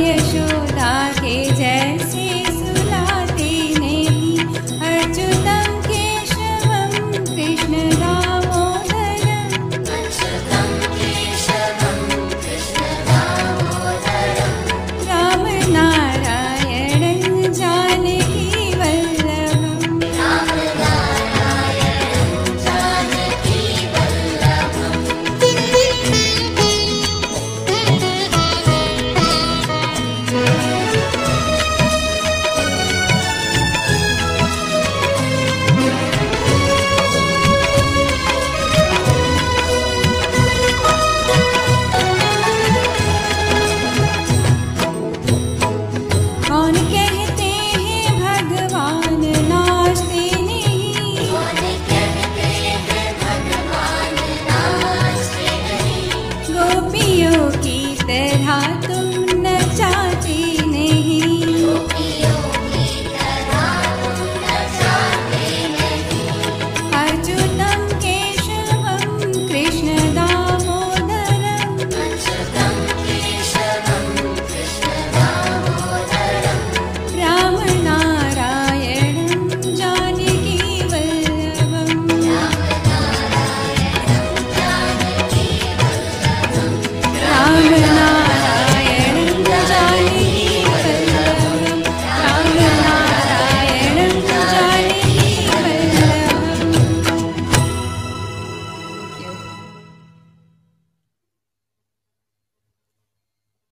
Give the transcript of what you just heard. Yashoda.